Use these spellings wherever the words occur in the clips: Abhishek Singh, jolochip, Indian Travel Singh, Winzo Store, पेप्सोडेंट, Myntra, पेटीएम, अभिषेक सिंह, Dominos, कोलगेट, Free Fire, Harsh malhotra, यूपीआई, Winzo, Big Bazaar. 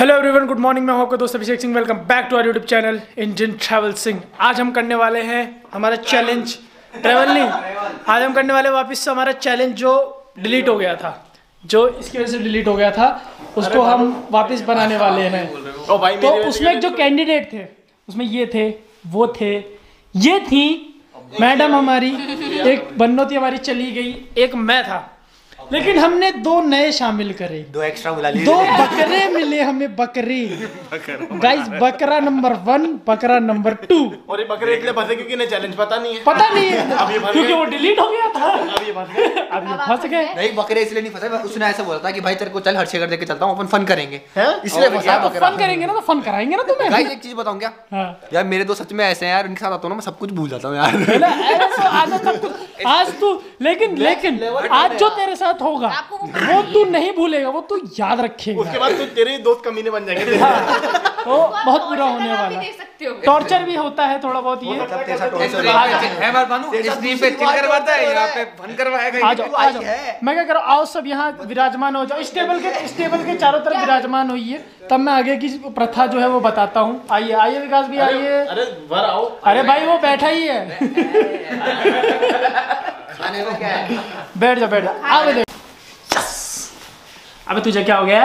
Hello everyone, good morning. मैं हूं आपका दोस्त अभिषेक सिंह। Welcome back to our YouTube channel Indian travel Singh. आज हम करने वाले हैं हमारा चैलेंज, ट्रैवल नहीं, आज हम करने वाले वापस से हमारा चैलेंज जो डिलीट हो गया था, जो इसकी वजह से डिलीट हो गया था, उसको हम वापस बनाने वाले हैं। तो उसमें जो कैंडिडेट थे उसमें ये थे, वो थे, ये थी मैडम हमारी, एक बनौती हमारी चली गई, एक मैं था, लेकिन हमने दो नए शामिल करे, दो एक्स्ट्रा बुला लिए, दो बकरे मिले हमें, बकरी गाइस, बकरा नंबर 1, बकरा नंबर 2। और ये बकरे इतने फंसे क्योंकि इन्हें चैलेंज पता नहीं है क्योंकि वो डिलीट हो गया था। अब ये फंस गए। नहीं, बकरे इसलिए नहीं फंसे, उसने ऐसा बोला था कि भाई तेरे को चल हर्षगढ़ लेके चलता हूं, अपन फन करेंगे, इसलिए फंसा बकरा। फन करेंगे ना, तो फन कराएंगे ना तुम्हें। गाइस एक चीज बताऊं क्या यार, मेरे दोस्त सच में ऐसे हैं यार, इनके साथ आता हूं ना मैं सब कुछ भूल जाता हूं यार। आज तू लेकिन आज जो तेरे साथ होगा वो तू नहीं भूलेगा, वो तू याद रखेगा। उसके बाद तो तेरे दोस्त कमीने बन जाएंगे। तो बहुत बुरा होने वाला, टॉर्चर भी होता है थोड़ा बहुत। ये मैं क्या करूँ, आओ सब यहाँ विराजमान हो जाओ, इस टेबल के चारों तरफ विराजमान होइए, तब मैं आगे की प्रथा जो है वो बताता हूँ। आइए आइए विकास भी आइए। अरे भाई वो बैठा ही है, बैठ जा। अबे तुझे क्या हो गया?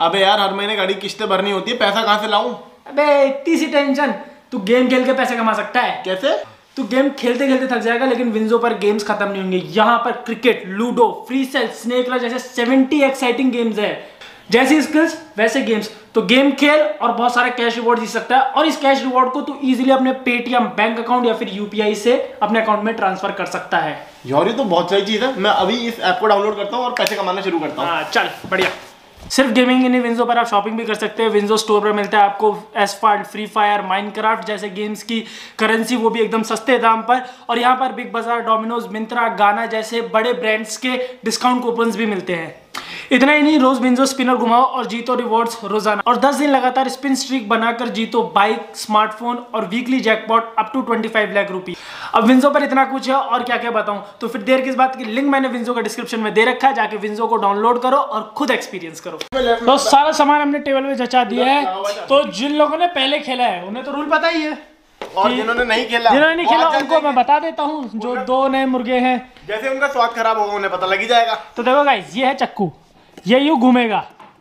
अबे यार हर महीने गाड़ी किस्तें भरनी होती है, पैसा कहाँ से लाऊं? अबे इतनी सी टेंशन। तू गेम खेल के पैसे कमा सकता है। कैसे? तू गेम खेलते खेलते थक जाएगा, लेकिन विंजो पर गेम्स खत्म नहीं होंगे। यहाँ पर cricket, ludo, free cell, snake law जैसे 70 एक्साइटिंग गेम्स है। जैसी स्किल्स वैसे गेम्स। तो गेम खेल और बहुत सारा कैश रिवॉर्ड जीत सकता है, और इस कैश रिवॉर्ड को तू इजीली अपने पेटीएम बैंक अकाउंट या फिर यूपीआई से अपने अकाउंट में ट्रांसफर कर सकता है। यार ये तो बहुत सारी चीज है, मैं अभी इस ऐप को डाउनलोड करता हूँ और पैसे कमाना शुरू करता हूँ। चल बढ़िया। सिर्फ गेमिंग नहीं, विंजो पर आप शॉपिंग भी कर सकते हैं। विंजो स्टोर पर मिलता है आपको एसफॉल्ट, फ्री फायर, माइनक्राफ्ट जैसे गेम्स की करेंसी, वो भी एकदम सस्ते दाम पर। और यहाँ पर बिग बाजार, डोमिनोज, मिंत्रा, गाना जैसे बड़े ब्रांड्स के डिस्काउंट कूपन्स भी मिलते हैं। इतना ही नहीं, रोज विंजो स्पिनर घुमाओ और जीतो रिवॉर्ड्स रोजाना, और 10 दिन लगातार स्पिन स्ट्रीक बनाकर जीतो बाइक, स्मार्टफोन और weekly jackpot up to 25 lakh रुपए। अब विंजो पर इतना कुछ है और क्या क्या बताऊं, तो फिर देर किस बात की। लिंक मैंने विंजो का डिस्क्रिप्शन में दे रखा है, जाके विंजो को डाउनलोड करो और खुद एक्सपीरियंस करो। तो सारा सामान हमने टेबल में जचा दिया है, तो जिन लोगों ने पहले खेला है उन्हें तो रूल पता ही है, और जिन्होंने नहीं खेला उनको मैं बता देता हूँ। जो दो नए मुर्गे हैं, जैसे उनका स्वाद खराब होगा उन्हें पता लग ही जाएगा। तो देखो गाइस, ये है चक्कू, ये यूँ घूमेगा,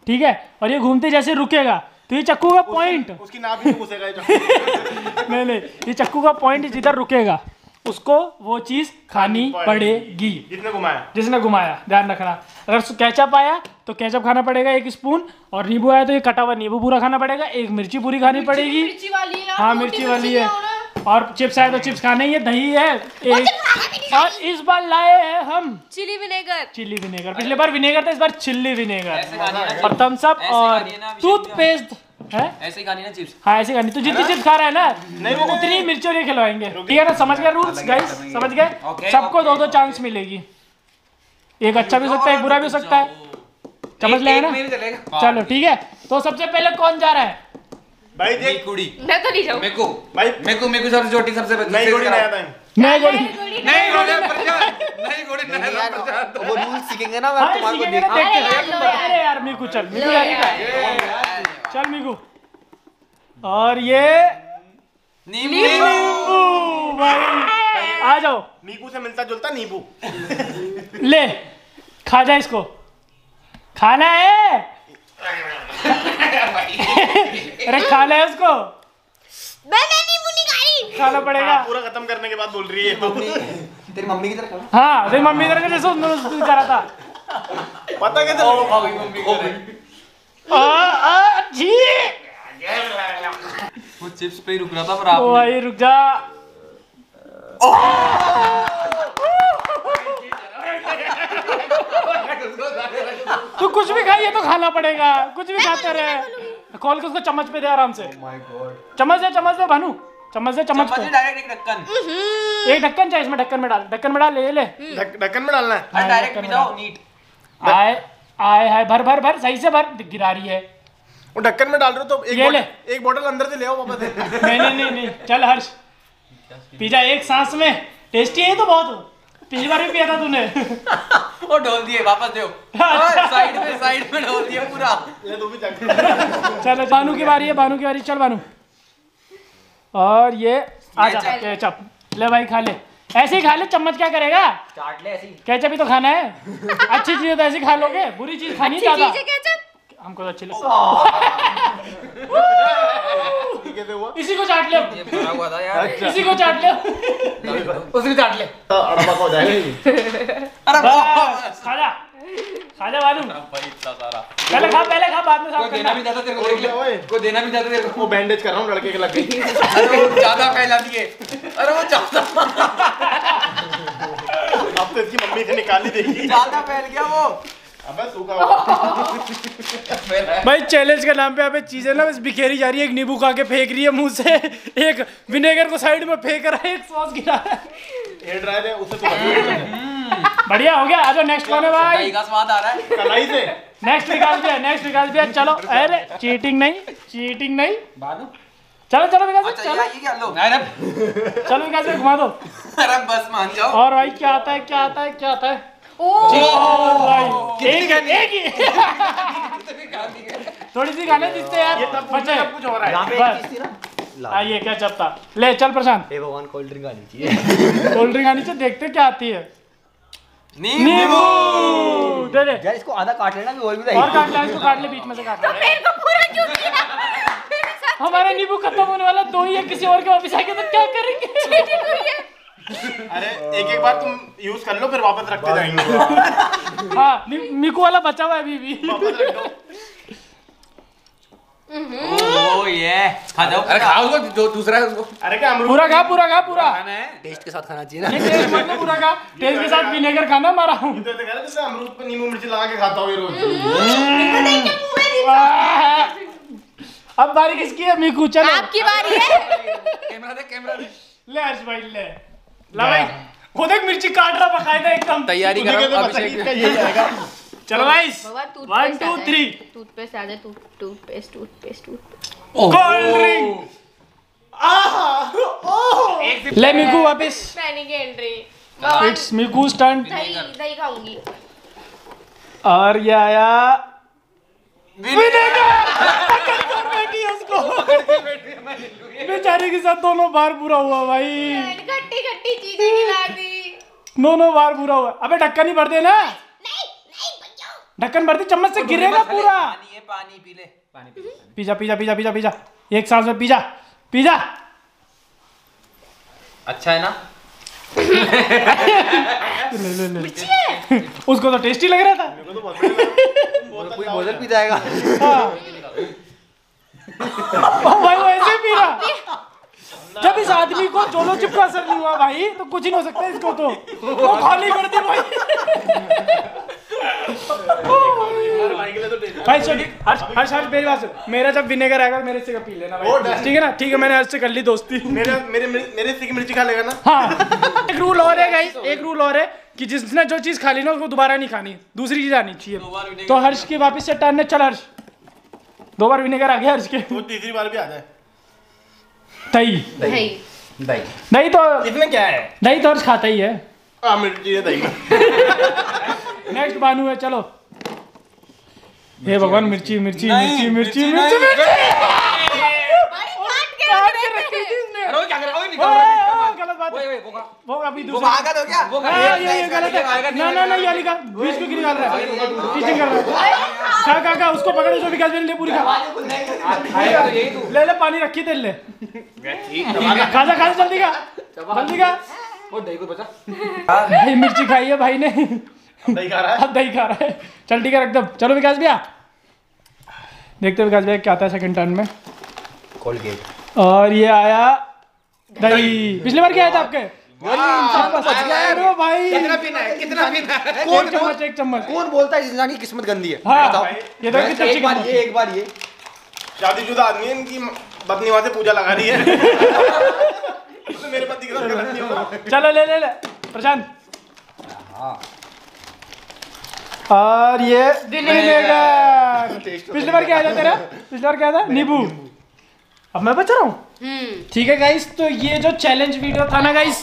ठीक है, और ये घूमते जैसे रुकेगा तो ये चक्कू का पॉइंट, उसकी नाभ ही घुसेगा ये चक्कू। नहीं, ये चक्कू का पॉइंट जिधर रुकेगा उसको वो चीज खानी पड़ेगी, जिसने घुमाया ध्यान रखना। अगर केचप आया तो केचप खाना पड़ेगा 1 स्पून, और नींबू आया तो ये कटा हुआ नींबू पूरा खाना पड़ेगा, 1 मिर्ची पूरी खानी पड़ेगी। हाँ मिर्ची वाली है। और चिप्स आए तो चिप्स खाने ही है, दही है एक, और इस बार लाए हैं हम चिली विनेगर। पिछले बार विनेगर था, इस बार चिली विनेगर, और थम्स अप और टूथपेस्ट है। ऐसे गानी ना चिप्स। हाँ ऐसे गानी, तू जितनी चिप्स खा रहा है ना नहीं, वो उतनी मिर्चों नहीं खिलवाएंगे, ठीक है ना? समझ गए रूल्स गाइस, समझ गए? सबको दो चांस मिलेगी, एक अच्छा भी हो सकता है, एक बुरा भी हो सकता है, समझ लेंगे ना? चलो ठीक है। तो सबसे पहले कौन जा रहा है? भाई देख कुड़ी, मैं तो नहीं जाऊँ। मेरे को सबसे छोटी, सबसे नहीं कुड़ी, नया टाइम नहीं कुड़ी। वो रूल सीखेंगे ना यार, तुम्हारे को देखते हैं। अरे यार मेरे को चल मिकू। और ये नींबू भाई, आ जाओ। नींबू से मिलता जुलता नींबू ले, खा जा, इसको खाना है। अरे खा ले उसको, खाना पड़ेगा। पूरा खत्म करने के बाद बोल रही है तेरी मम्मी की तरह। हाँ तेरी मम्मी की तरह, जैसे करा था पता कैसे मम्मी की तरह। वो चिप्स पे ही रुक रहा था, पर आपने भाई रुक जा। तू कुछ भी खाइए तो खाना पड़ेगा, कुछ भी खाते रहे। खोल के उसको चम्मच पे दे आराम से। चम्मच दे भानु, चम्मच पे डायरेक्ट एक ढक्कन चाहिए, इसमें ढक्कन में डाल ले। ढक्कन में डालना है डायरेक्ट, पिलाओ नीट। आए भर सही से भर, गिरा रही है। वो ढक्कन में डाल रहे हो तो एक बोतल अंदर से ले आओ वापस। नहीं चल हर्ष, पिज़्ज़ा एक सांस में, टेस्टी है तो बहुत। पिछली बार भी पिया था तूने वो ढोल दिए वापस दो साइड में ढोल दिया पूरा ले तू भी चल बानू की बारी है चल बानू और ये आजा केचप ले भाई खा ले ऐसे ही खा ले चम्मच क्या करेगा चाट ले ऐसे ही केचप ही तो खाना है अच्छी चीजें तो ऐसे खा लोगे बुरी चीज खानी ज्यादा अच्छी चीजें केचप हमको तो अच्छी लगती इसी को चाट ले ये बना हुआ था यार इसी को चाट ले उसको चाट ले अरबा हो जाएगा अरबा खा जा वालू भाई इतना सारा पहले खा बाद में साफ करना देना भी ज्यादा तेरे को बैंडेज कर रहा हूं लड़के के लग गई अरे वो ज्यादा फैला दिए अब तो इसकी मम्मी से निकाल ही देगी ज्यादा फैल गया वो अबे सूखा भाई चैलेंज के नाम पे अबे चीजें ना बस बिखेरी जा रही है एक नींबू खा के फेंक रही है मुंह से एक विनेगर को साइड में फेंक रहा है एक सॉस गिरा रहा है एयर ड्रायर है उससे बढ़िया हो गया आज नेक्स्ट कौन है भाई स्वाद आ रहा है कलाई से नेक्स्ट विकास भी है चलो अरे चीटिंग नहीं बानू चलो विकास चलो ये क्या लो चलो विकास भाई घुमा दो अरे बस मान जाओ और भाई क्या आता है ओ एक थोड़ी सी गाने जिससे यार बचे सब कुछ हो रहा है आइए क्या चपता ले चल प्रशांत हे भगवान कोल्ड ड्रिंक आनी चाहिए देखते क्या आती है नींबू दे दे यार इसको आधा काट लेना और काट ले बीच में से काट ले मेरे को पूरा क्यों किया मेरे साथ हमारा नींबू खत्म होने वाला दो ही है किसी और के वापस आके तो क्या करेंगे अरे एक बार तुम यूज कर लो फिर वापस रखते जाएंगे हां मीकू वाला बचा हुआ है अभी भी वापस रख दो ओ ये खा जाओ अरे खाओ उसको जो दूसरा है उसको अरे क्या अमरूद पूरा खा खाना है टेस्ट के साथ खाना चाहिए ना टेस्ट मतलब पूरा खा टेस्ट के साथ विनेगर खाना मारा हूं तो कह रहा जैसे अमरूद पे नींबू मिर्ची लगा के खाता हूं ये रोज अब बारी किसकी है मीकू चलो आपकी बारी है कैमरा दे ले हर्ष भाई ले भाई खुद एक मिर्ची काट रहा बकायदा एकदम तैयारी कर रहा अभिषेक का ये जाएगा चलो गाइस 1 2 3 टूथपेस्ट आ जाए टूथपेस्ट कोल्ड ड्रिंक ले मीकू वापस पैनिक एंट्री इट्स मीकू स्टंट दही खाऊंगी और ये आया विनेगर बैठी है उसको पकड़ के बैठी है मैं बेचारे के साथ दोनों बार बुरा हुआ भाई खट्टी चीजें खिला दी दोनों बार बुरा हुआ अबे ढक्कन ही भर दे ना ढक्कन भर दे चम्मच से गिरेगा पूरा पानी पी ले पिज़्ज़ा एक सांस में पिज़्ज़ा अच्छा है ना ले। उसको तो टेस्टी लग रहा था कोई बोतल पी जाएगा भाई वो ऐसे पी रहा जब इस आदमी को चोलो चिप का असर नहीं हुआ भाई तो कुछ ही नहीं हो सकता इसको तो वो खाली कर दे भाई भाई हर्ष मेरी बात सुन मेरा जब विनेगर आएगा मेरे से पी लेना भाई ठीक है मैंने हर्ष से कर ली दोस्ती मेरे से की मिर्ची खा लेगा ना हाँ एक रूल और है कि जिसने जो चीज खा ली ना उसको दोबारा नहीं खानी दूसरी चीज आनी चाहिए तो हर्ष के वापस से टर्न है चल हर्ष दो बार विनेगर आ गया हर्ष के तीसरी बार भी आ जाए दही तो इसमें क्या है दही तो हर्ष खाता ही है नेक्स्ट बानू है चलो हे भगवान मिर्ची पानी रखी तेल ले खाजा जल्दी का मिर्ची खाई है भाई ने अब दही खा रहा है चल ठीक है एकदम चलो विकास भैया देखते हैं विकास भैया क्या आता है सेकंड टर्न में कोलगेट और ये आया दही पिछली बार क्या आया था आपके भाई कितना पीना है एक चम्मच कौन बोलता है जिसकी किस्मत गंदी है बताओ ये एक बार शादीशुदा आदमी है इनकी पत्नी वहां से पूजा लगा रही है मेरे पति की गलती हो चलो ले प्रशांत हां और ये विनेगर पिछली बार क्या था नींबू अब मैं बचा रहा हूँ ठीक है गाइस तो ये जो चैलेंज वीडियो था ना गाइस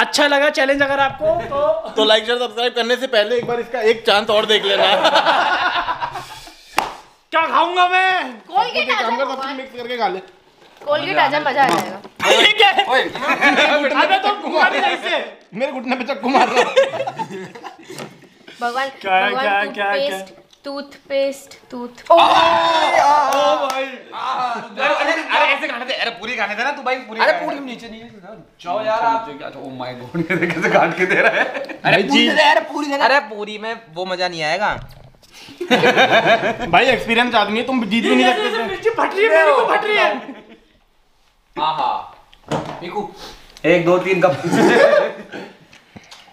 अच्छा लगा चैलेंज अगर आपको तो लाइक शेयर सब्सक्राइब करने से पहले एक बार इसका एक चांस और देख लेना। क्या खाऊंगा मैं? कोलगेट आजा, सब कुछ मिक्स करके खा ले। कोलगेट आजा, मजा आ जाएगा। ठीक है, ओए अबे तो घुमा नहीं ऐसे, मेरे घुटने पे चक्कू मार रहा है। भगवान क्या क्या क्या टूथपेस्ट टूथ। ओ भाई अरे ऐसे खाने थे, अरे पूरी खाने थे ना तू भाई, पूरी। अरे पूरी नीचे नीचे जाओ यार आप। ओ माय गॉड कैसे काट के दे रहा है। अरे पूरी दे, अरे पूरी दे। अरे पूरी में वो मजा नहीं आएगा भाई, एक्सपीरियंस आदमी है, तुम जीत भी नहीं सकते। मिर्ची फट रही है, मेरे को फट रही है। आहा देखो 1 2 3 कप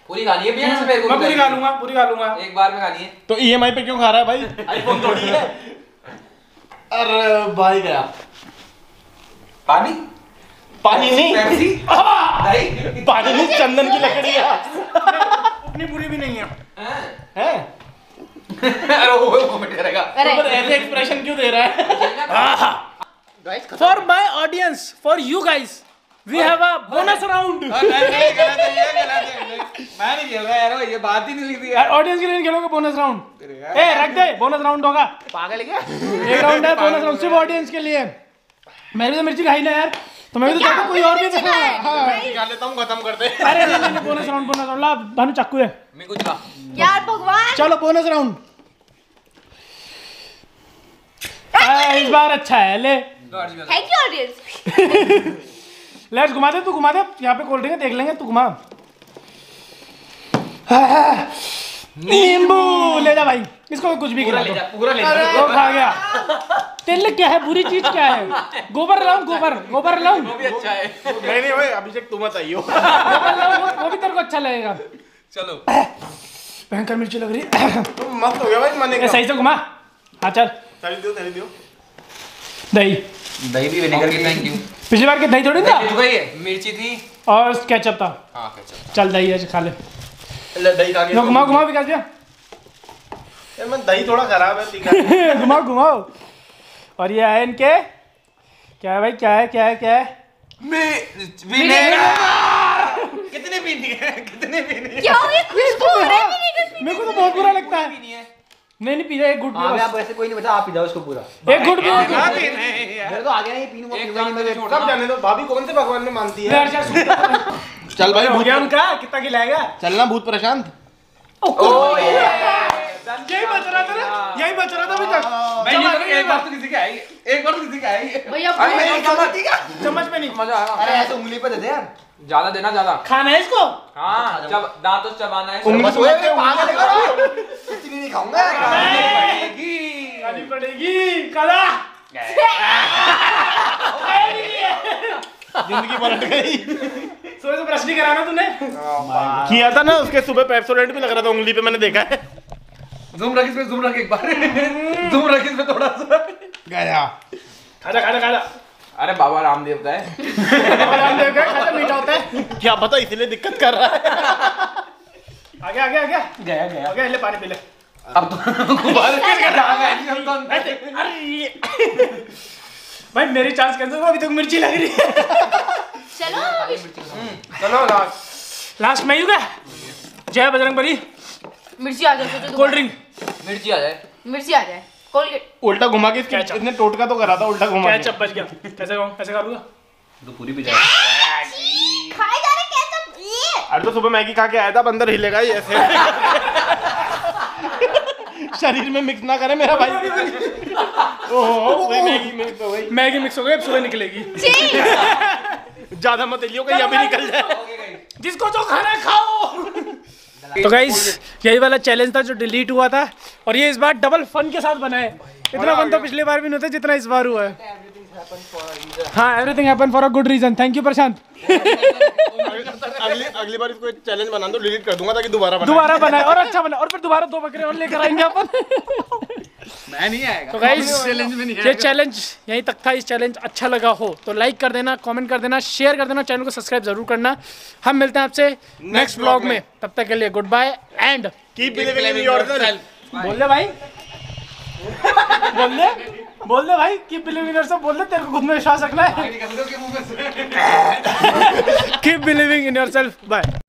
पूरी खानी है भैया। मैं पूरी खा लूंगा, पूरी खा लूंगा एक बार में खानी है। तो ईएमआई पे क्यों खा रहा है भाई, आईफोन थोड़ी है। अरे भाई गया पानी, पानी नहीं, पानी नहीं, चंदन की लकड़ी है। उतनी बुरी भी नहीं है हैं। अरे वो कमेंट करेगा पर ऐसे एक्सप्रेशन क्यों दे रहा है। Guys for my audience, for you guys We have a bonus round. नहीं गलत है, ये गलत है। मैं नहीं खेल रहा यार, ये बात ही नहीं लिखती यार। ऑडियंस के लिए खेलोगे बोनस राउंड? ए रख दे, बोनस राउंड होगा। पागल है क्या? एक राउंड है बोनस राउंड सिर्फ ऑडियंस के लिए। मैंने तो मिर्ची खाई ना यार, तो मैं भी तो चाहता हूं कोई और भी देखो। हां निकाल लेता हूं, खत्म कर दे। अरे नहीं बोनस राउंड, बोनस राउंड ला भानु चाकू है। मैं कुछ यार भगवान, चलो बोनस राउंड इस बार अच्छा है। ले थैंक यू ऑडियंस। लेट्स घुमा दे, तू घुमा दे, यहाँ पे कोल्ड ड्रिंक देख लेंगे, तू घुमा। नींबू ले जा भाई, इसको कुछ भी खिला दो। पूरा ले जा, वो खा गया। तेल क्या है, बुरी चीज क्या है? गोबर लाऊं, गोबर गोबर लाऊं, वो भी अच्छा है। नहीं नहीं भाई अभिषेक तुम मत आइयो, गोबर लाऊं, वो भी तेरे को अच्छा लगेगा। चलो भयंकर मिर्ची लग रही है, तुम मस्त हो गया भाई। मन नहीं, सही से घुमा। हाँ चल ताली दो, ताली दो। दही, दही भी विनेगर की। Thank you. पिछली बार के दही थोड़ी था, मिर्ची थी और केचप था। हां केचप। चल दही है, खा ले। ले दही खा के घुमा घुमा विकास भैया। यार मैं दही थोड़ा खराब है, तीखा। घुमा घुमा। और ये है इनके क्या है भाई, क्या है क्या है क्या है? विनेगर। कितने पीनी है, कितने पीनी है? क्या ये खुशबू हो रही है? मेरे को तो बहुत बुरा लगता है। नहीं नहीं पी जाओ, एक घुट पी जाओ। आप ऐसे कोई नहीं बचा, आप पी जाओ इसको पूरा। एक घुट पी जाओ, मेरे तो आगे नहीं पीऊंगा, पीऊंगा नहीं मैं। सब जाने दो, भाभी कौन से भगवान में मानती है। चल भाई भूत उनका कितना खिलाएगा। चलना भूत प्रशांत। ओए यही बच रहा था, यही बच रहा था अभी तक। मैं एक बार तो किसी के आएगी, एक बार तो किसी के आएगी भैया। चम्मच में नहीं मजा आएगा। अरे ऐसे उंगली पे दे दे यार, ज्यादा देना, ज्यादा खाना है इसको। हाँ जब दांतों से चबाना है। कुछ नहीं खाऊंगा, खानी पड़ेगी कला। जिंदगी पलट गई। सुबह तो ब्रश नहीं कराना तूने किया था ना, उसके सुबह पेप्सोडेंट भी लग रहा था उंगली पे, मैंने देखा है। ज़ूम रख इसमें, ज़ूम रख एक बार, ज़ूम रख इसमें थोड़ा सा गया। खाजा खाजा खाजा। अरे बाबा राम देवता है, बाबा राम देवता है, खाजा मीठा होता है। क्या पता इसलिए दिक्कत कर रहा है। आगे आगे आगे गया गया आगे। ले पानी पी ले अब तो। गुब्बारे किसका डांग है हम तो। अरे भाई मेरी चांस कैंसिल हुआ, अभी तक मिर्ची लग रही है। चलो चलो लास्ट लास्ट में होगा। जय बजरंगबली। मिर्ची आ जाए, कोल्ड ड्रिंक मिर्ची आ जाए, मिर्ची आ जाए। उल्टा घुमा के इतने टोटका तो करा था, उल्टा घुमा के केचप बच गया। कैसे खाऊं, कैसे खा लूंगा तो पूरी भी जाएगा। खाए जा रहे केचप ये। अरे तो सुबह मैगी खा के आया था, बंदर हिलेगा ही ऐसे। शरीर में मिक्स ना करे मेरा भाई। ओहो मैगी मिक्स हो गई, मैगी मिक्स हो गई, अब सुबह निकलेगी। ज्यादा मत हिलियो कहीं अभी निकल जाए। जिसको जो खाना खाओ। तो गाइस यही वाला चैलेंज था जो डिलीट हुआ था, और ये इस बार डबल फन के साथ बना है। इतना फन तो पिछले बार भी नहीं था जितना इस बार हुआ है। हाँ everything happen for a good reason. Thank you Prashant. अगली बार इसको चैलेंज बना दो, डिलीट कर दूंगा ताकि दोबारा बनाए और अच्छा बनाए, और फिर दोबारा 2 बकरे और लेकर आएंगे अपन। मैं नहीं आएगा। तो गाइस चैलेंज में नहीं आएगा, ये चैलेंज यहीं तक था। इस चैलेंज अच्छा लगा हो तो लाइक कर देना, कमेंट कर देना, शेयर कर देना, चैनल को सब्सक्राइब जरूर करना। हम मिलते हैं आपसे नेक्स्ट व्लॉग में, तब तक के लिए goodbye and keep believing in yourself. बोल दे भाई, बोल दे। बोल दे भाई कि बिलीविंग से बोल दे तेरे को खुद में विश्वास रखना है। Keep believing in yourself. Bye.